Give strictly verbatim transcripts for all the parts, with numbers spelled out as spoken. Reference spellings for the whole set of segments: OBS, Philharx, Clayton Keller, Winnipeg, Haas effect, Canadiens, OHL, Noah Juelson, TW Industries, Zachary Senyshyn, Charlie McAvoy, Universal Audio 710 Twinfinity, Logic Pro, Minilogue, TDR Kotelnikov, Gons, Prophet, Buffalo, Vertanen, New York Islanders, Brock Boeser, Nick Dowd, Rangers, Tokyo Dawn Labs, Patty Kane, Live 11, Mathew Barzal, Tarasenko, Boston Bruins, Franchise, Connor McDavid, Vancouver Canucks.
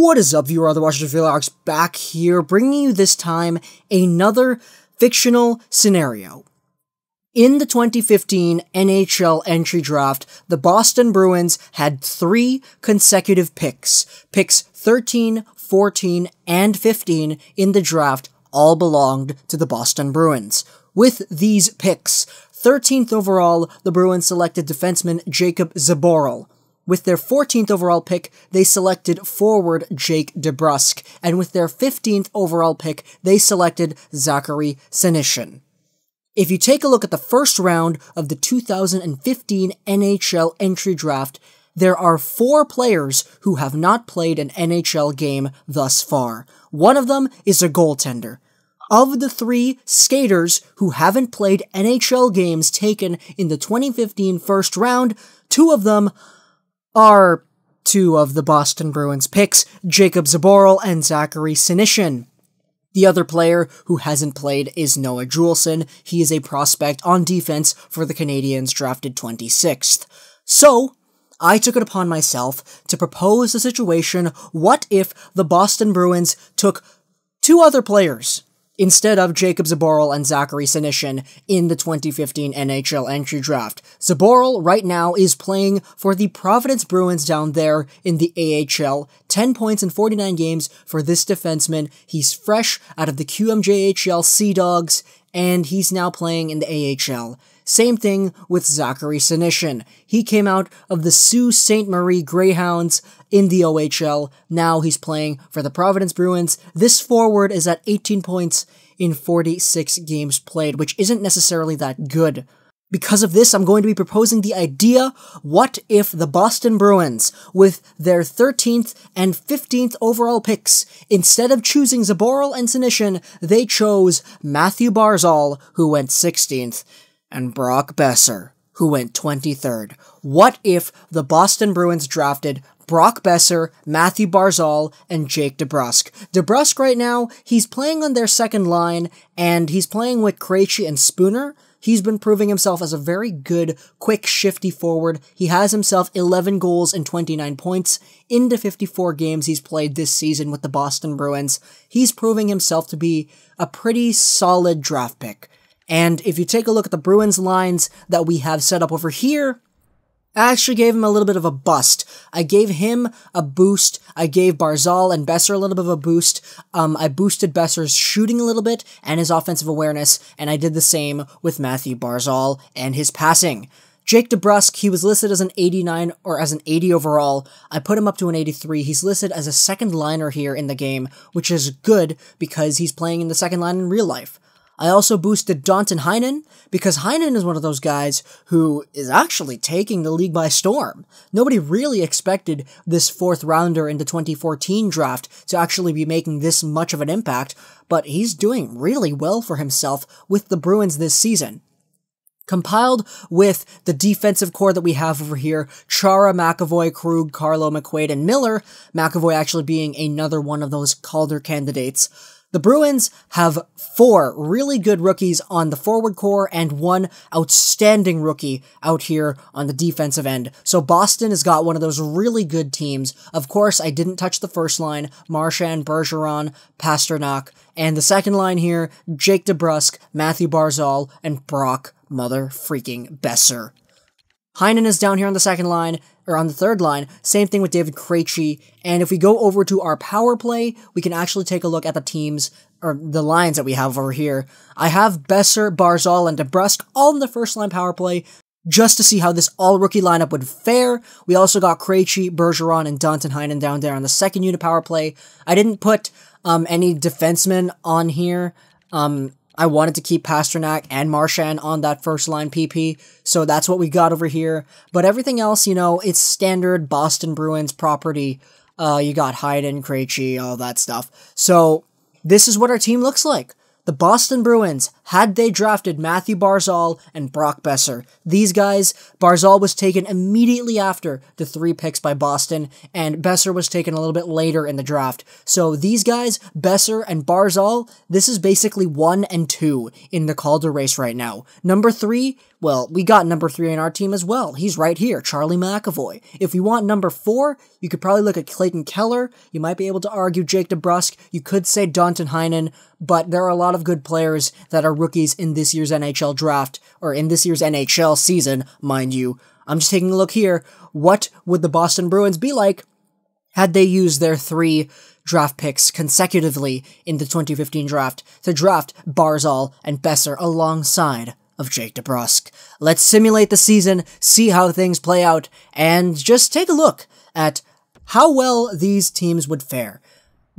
What is up, viewer, other watchers of Philharx, back here, bringing you this time another fictional scenario. In the twenty fifteen N H L entry draft, the Boston Bruins had three consecutive picks. Picks thirteen, fourteen, and fifteen in the draft all belonged to the Boston Bruins. With these picks, thirteenth overall, the Bruins selected defenseman Jakub Zboril. With their fourteenth overall pick, they selected forward Jake DeBrusk, and with their fifteenth overall pick, they selected Zachary Senyshyn. If you take a look at the first round of the two thousand fifteen N H L entry draft, there are four players who have not played an N H L game thus far. One of them is a goaltender. Of the three skaters who haven't played N H L games taken in the twenty fifteen first round, two of them are two of the Boston Bruins picks, Jakub Zboril and Zachary Senyshyn. The other player who hasn't played is Noah Juelson. He is a prospect on defense for the Canadiens, drafted twenty-sixth. So, I took it upon myself to propose a situation: what if the Boston Bruins took two other players instead of Jakub Zboril and Zachary Senyshyn in the twenty fifteen N H L entry draft? Zboril right now is playing for the Providence Bruins down there in the A H L. ten points in forty-nine games for this defenseman. He's fresh out of the Q M J H L Sea Dogs, and he's now playing in the A H L. Same thing with Zachary Senyshyn. He came out of the Sault Ste. Marie Greyhounds in the O H L. Now he's playing for the Providence Bruins. This forward is at eighteen points in forty-six games played, which isn't necessarily that good. Because of this, I'm going to be proposing the idea: what if the Boston Bruins, with their thirteenth and fifteenth overall picks, instead of choosing Zboril and Senyshyn, they chose Mathew Barzal, who went sixteenth, and Brock Boeser, who went twenty-third. What if the Boston Bruins drafted Brock Boeser, Mathew Barzal, and Jake DeBrusk? DeBrusk right now, he's playing on their second line, and he's playing with Krejci and Spooner. He's been proving himself as a very good, quick, shifty forward. He has himself eleven goals and twenty-nine points in the fifty-four games he's played this season with the Boston Bruins. He's proving himself to be a pretty solid draft pick. And if you take a look at the Bruins lines that we have set up over here, I actually gave him a little bit of a bust. I gave him a boost. I gave Barzal and Boeser a little bit of a boost. Um, I boosted Boeser's shooting a little bit and his offensive awareness, and I did the same with Mathew Barzal and his passing. Jake DeBrusk, he was listed as an eighty-nine or as an eighty overall. I put him up to an eighty-three. He's listed as a second liner here in the game, which is good because he's playing in the second line in real life. I also boosted Danton Heinen, because Heinen is one of those guys who is actually taking the league by storm. Nobody really expected this fourth rounder in the twenty fourteen draft to actually be making this much of an impact, but he's doing really well for himself with the Bruins this season. Compiled with the defensive core that we have over here, Chara, McAvoy, Krug, Carlo, McQuaid, and Miller, McAvoy actually being another one of those Calder candidates. The Bruins have four really good rookies on the forward core and one outstanding rookie out here on the defensive end. So Boston has got one of those really good teams. Of course, I didn't touch the first line: Marchand, Bergeron, Pasternak. And the second line here: Jake DeBrusk, Mathew Barzal, and Brock mother freaking Boeser. Heinen is down here on the second line, or on the third line. Same thing with David Krejci. And if we go over to our power play, we can actually take a look at the teams, or the lines that we have over here. I have Boeser, Barzal, and DeBrusk all in the first line power play, just to see how this all-rookie lineup would fare. We also got Krejci, Bergeron, and Danton Heinen down there on the second unit power play. I didn't put um, any defensemen on here. Um... I wanted to keep Pasternak and Marchand on that first line P P, so that's what we got over here. But everything else, you know, it's standard Boston Bruins property. Uh, you got Heinen, Krejci, all that stuff. So this is what our team looks like. The Boston Bruins had they drafted Mathew Barzal and Brock Boeser. These guys, Barzal was taken immediately after the three picks by Boston, and Boeser was taken a little bit later in the draft. So these guys, Boeser and Barzal, this is basically one and two in the Calder race right now. Number three, well, we got number three on our team as well. He's right here, Charlie McAvoy. If you want number four, you could probably look at Clayton Keller. You might be able to argue Jake DeBrusk. You could say Danton Heinen, but there are a lot of good players that are rookies in this year's N H L draft, or in this year's N H L season, mind you. I'm just taking a look here. What would the Boston Bruins be like had they used their three draft picks consecutively in the twenty fifteen draft to draft Barzal and Boeser alongside of Jake DeBrusk? Let's simulate the season, see how things play out, and just take a look at how well these teams would fare.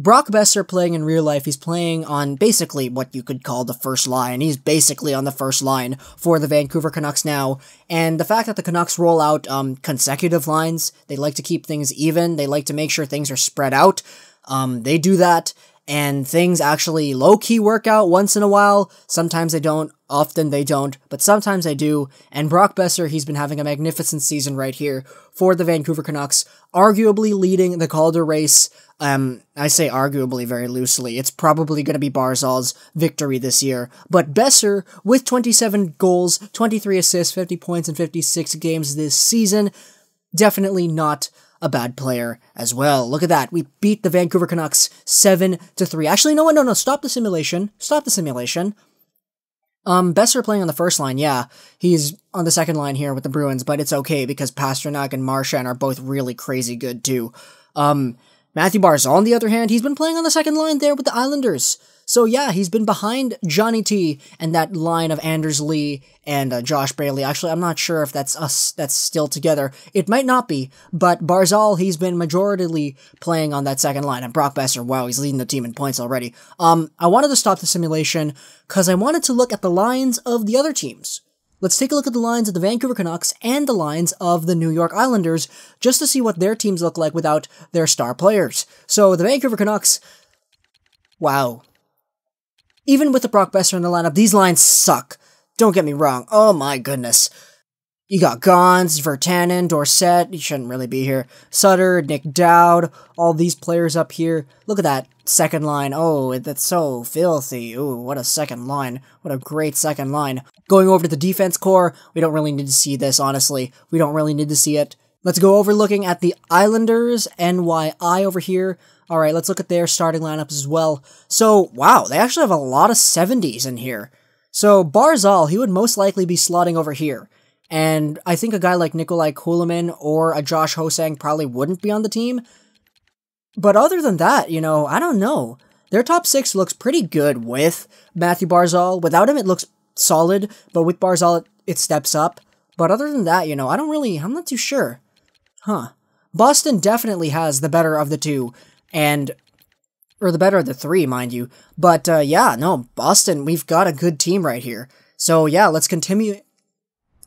Brock Boeser playing in real life, he's playing on basically what you could call the first line. He's basically on the first line for the Vancouver Canucks now, and the fact that the Canucks roll out um, consecutive lines, they like to keep things even, they like to make sure things are spread out, um, they do that, and things actually low-key work out once in a while. Sometimes they don't, often they don't, but sometimes they do. And Brock Boeser, he's been having a magnificent season right here for the Vancouver Canucks, arguably leading the Calder race. Um, I say arguably very loosely. It's probably going to be Barzal's victory this year. But Boeser, with twenty-seven goals, twenty-three assists, fifty points in fifty-six games this season, definitely not a bad player as well. Look at that. We beat the Vancouver Canucks seven to three. Actually, no, no, no. Stop the simulation. Stop the simulation. Um, Boeser playing on the first line, yeah. He's on the second line here with the Bruins, but it's okay because Pasternak and Marchand are both really crazy good too. Um, Mathew Barzal, on the other hand, he's been playing on the second line there with the Islanders. So yeah, he's been behind Johnny T and that line of Anders Lee and uh, Josh Bailey. Actually, I'm not sure if that's us that's still together. It might not be, but Barzal, he's been majoritarily playing on that second line. And Brock Boeser, wow, he's leading the team in points already. Um, I wanted to stop the simulation because I wanted to look at the lines of the other teams. Let's take a look at the lines of the Vancouver Canucks and the lines of the New York Islanders just to see what their teams look like without their star players. So the Vancouver Canucks, wow. Even with the Brock Boeser in the lineup, these lines suck. Don't get me wrong. Oh my goodness. You got Gons, Vertanen, Dorsett. He shouldn't really be here. Sutter, Nick Dowd, all these players up here. Look at that second line. Oh, that's so filthy. Ooh, what a second line. What a great second line. Going over to the defense core, we don't really need to see this, honestly. We don't really need to see it. Let's go over looking at the Islanders, N Y I over here. All right, let's look at their starting lineups as well. So, wow, they actually have a lot of seventies in here. So, Barzal, he would most likely be slotting over here. And I think a guy like Nikolai Kulemin or a Josh Hosang probably wouldn't be on the team. But other than that, you know, I don't know. Their top six looks pretty good with Mathew Barzal. Without him, it looks solid, but with Barzal, it, it steps up. But other than that, you know, I don't really, I'm not too sure. Huh. Boston definitely has the better of the two. And, or the better of the three, mind you. But, uh, yeah, no, Boston, we've got a good team right here. So, yeah, let's continue.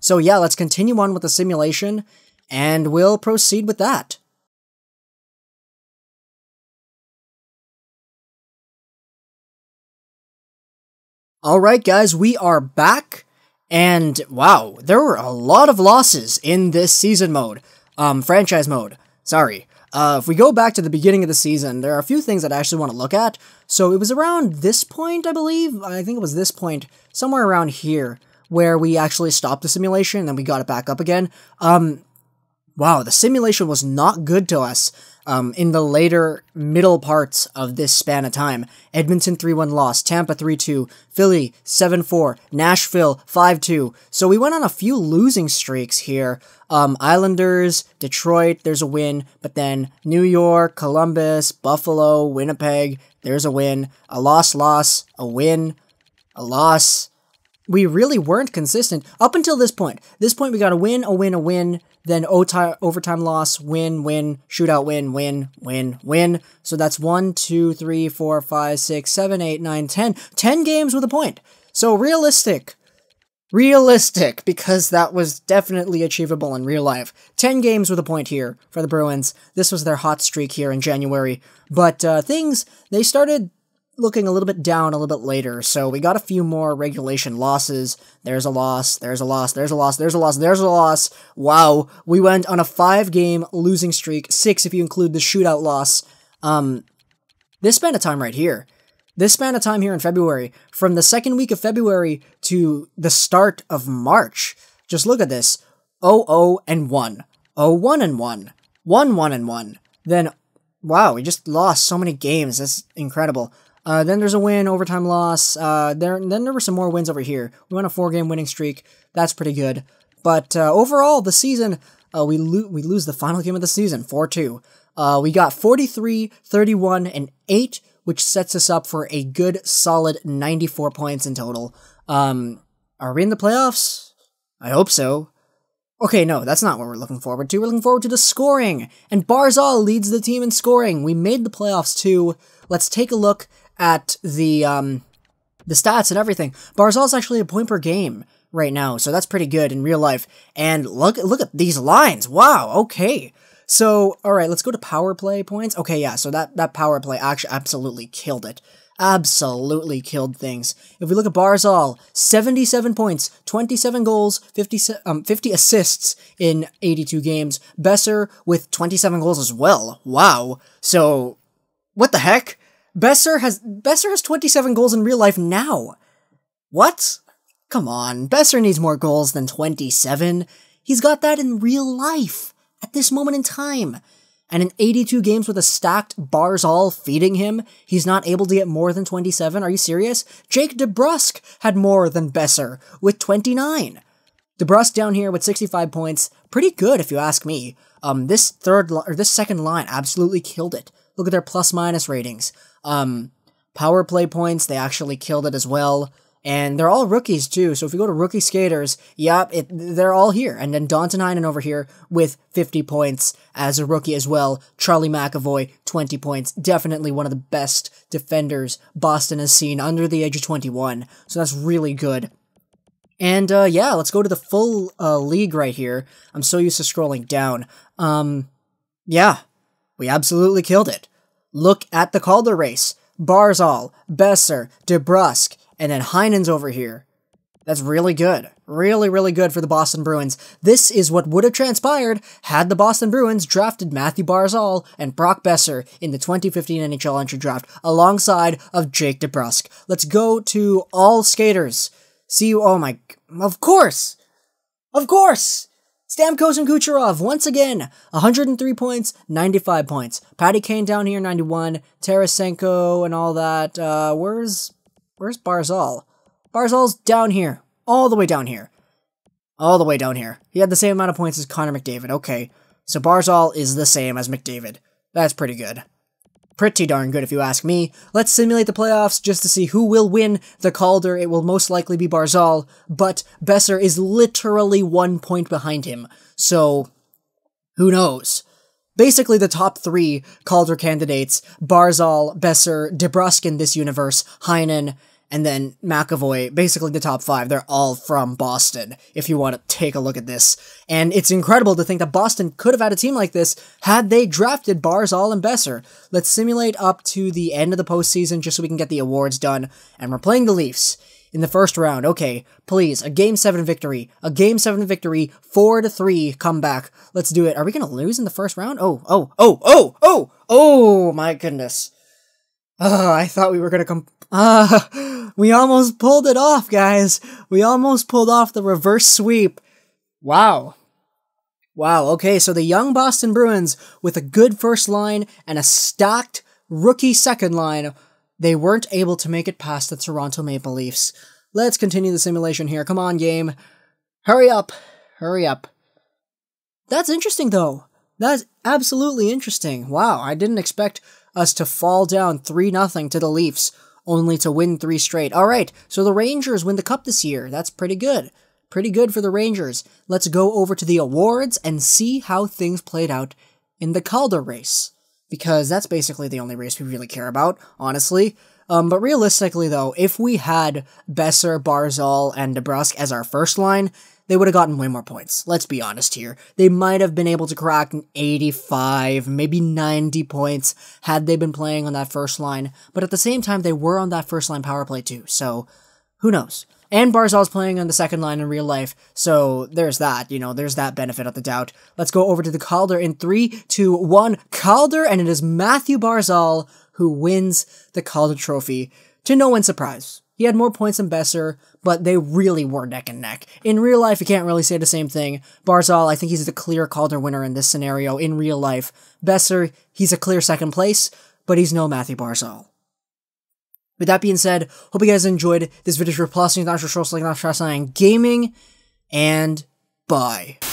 So, yeah, let's continue on with the simulation, and we'll proceed with that. Alright, guys, we are back, and, wow, there were a lot of losses in this season mode. Um, franchise mode. Sorry. Uh, if we go back to the beginning of the season, there are a few things that I actually want to look at. So it was around this point, I believe, I think it was this point, somewhere around here, where we actually stopped the simulation and we got it back up again. Um, wow, the simulation was not good to us um, in the later middle parts of this span of time. Edmonton three one loss, Tampa three two, Philly seven four, Nashville five two. So we went on a few losing streaks here. Um, Islanders, Detroit, there's a win, but then New York, Columbus, Buffalo, Winnipeg, there's a win, a loss, loss, a win, a loss. We really weren't consistent up until this point. This point, we got a win, a win, a win, then overtime loss, win, win, shootout, win, win, win, win. So that's one, two, three, four, five, six, seven, eight, nine, ten. ten games with a point. So realistic. Realistic, because that was definitely achievable in real life. ten games with a point here for the Bruins. This was their hot streak here in January. But uh, things, they started looking a little bit down a little bit later, so we got a few more regulation losses. There's a loss, there's a loss, there's a loss, there's a loss, there's a loss. Wow, we went on a five-game losing streak, six if you include the shootout loss. Um, this span of time right here, this span of time here in February, from the second week of February to the start of March, just look at this, oh oh and one, oh one and one, one one and one, then, wow, we just lost so many games, that's incredible. Uh, then there's a win, overtime loss, uh, there, then there were some more wins over here. We went on a four-game winning streak, that's pretty good. But uh, overall, the season, uh, we, lo we lose the final game of the season, four two. Uh, we got forty-three, thirty-one, and eight, which sets us up for a good, solid ninety-four points in total. Um, are we in the playoffs? I hope so. Okay, no, that's not what we're looking forward to. We're looking forward to the scoring, and Barzal leads the team in scoring. We made the playoffs too. Let's take a look at the um, the stats and everything. Barzal's actually a point per game right now, so that's pretty good in real life. And look, look at these lines. Wow, okay. So, all right, let's go to power play points. Okay, yeah, so that, that power play actually absolutely killed it. Absolutely killed things. If we look at Barzal, seventy-seven points, twenty-seven goals, fifty, um, fifty assists in eighty-two games. Boeser with twenty-seven goals as well. Wow. So, what the heck? Boeser has Boeser has twenty-seven goals in real life now. What? Come on. Boeser needs more goals than twenty-seven. He's got that in real life at this moment in time. And in eighty-two games with a stacked Barzal feeding him, he's not able to get more than twenty-seven? Are you serious? Jake DeBrusk had more than Boeser with twenty-nine. DeBrusk down here with sixty-five points. Pretty good if you ask me. Um, this third or this second line absolutely killed it. Look at their plus-minus ratings. Um, power play points, they actually killed it as well. And they're all rookies too, so if you go to rookie skaters, yep, it, they're all here. And then Danton Heinen over here with fifty points as a rookie as well. Charlie McAvoy, twenty points. Definitely one of the best defenders Boston has seen under the age of twenty-one. So that's really good. And uh, yeah, let's go to the full uh, league right here. I'm so used to scrolling down. Um, yeah, we absolutely killed it. Look at the Calder race. Barzal, Boeser, DeBrusk, and then Heinen's over here. That's really good. Really, really good for the Boston Bruins. This is what would have transpired had the Boston Bruins drafted Mathew Barzal and Brock Boeser in the twenty fifteen N H L entry draft alongside of Jake DeBrusk. Let's go to all skaters. See you, oh my, of course. Of course. Stamkos and Kucherov, once again, one hundred three points, ninety-five points. Patty Kane down here, ninety-one. Tarasenko and all that. Uh, where's... Where's Barzal? Barzal's down here. All the way down here. All the way down here. He had the same amount of points as Connor McDavid. Okay. So Barzal is the same as McDavid. That's pretty good. Pretty darn good if you ask me. Let's simulate the playoffs just to see who will win the Calder. It will most likely be Barzal, but Boeser is literally one point behind him. So, who knows? Basically, the top three Calder candidates, Barzal, Boeser, DeBrusk in this universe, Heinen, and then McAvoy, basically the top five, they're all from Boston, if you want to take a look at this. And it's incredible to think that Boston could have had a team like this had they drafted Barzal and Boeser. Let's simulate up to the end of the postseason just so we can get the awards done, and we're playing the Leafs in the first round. Okay, please, a Game seven victory, a Game seven victory, four to three comeback. Let's do it. Are we going to lose in the first round? Oh, oh, oh, oh, oh, oh, my goodness. Uh, I thought we were going to come... Uh, we almost pulled it off, guys. We almost pulled off the reverse sweep. Wow. Wow, okay, so the young Boston Bruins, with a good first line and a stacked rookie second line, they weren't able to make it past the Toronto Maple Leafs. Let's continue the simulation here. Come on, game. Hurry up. Hurry up. That's interesting, though. That's absolutely interesting. Wow, I didn't expect us to fall down three nothing to the Leafs, only to win three straight. All right, so the Rangers win the Cup this year. That's pretty good. Pretty good for the Rangers. Let's go over to the awards and see how things played out in the Calder race, because that's basically the only race we really care about, honestly. Um, but realistically, though, if we had Boeser, Barzal, and DeBrusk as our first line, they would have gotten way more points. Let's be honest here. They might have been able to crack eighty-five, maybe ninety points had they been playing on that first line. But at the same time, they were on that first line power play too. So who knows? And Barzal's playing on the second line in real life, so there's that, you know, there's that benefit of the doubt. Let's go over to the Calder in three, two, one, Calder, and it is Mathew Barzal who wins the Calder Trophy, to no one's surprise. He had more points than Boeser, but they really were neck and neck. In real life, you can't really say the same thing. Barzal, I think he's the clear Calder winner in this scenario in real life. Boeser, he's a clear second place, but he's no Mathew Barzal. With that being said, hope you guys enjoyed this video. If you're plus, you can Josh Hosang, Gaming, and bye.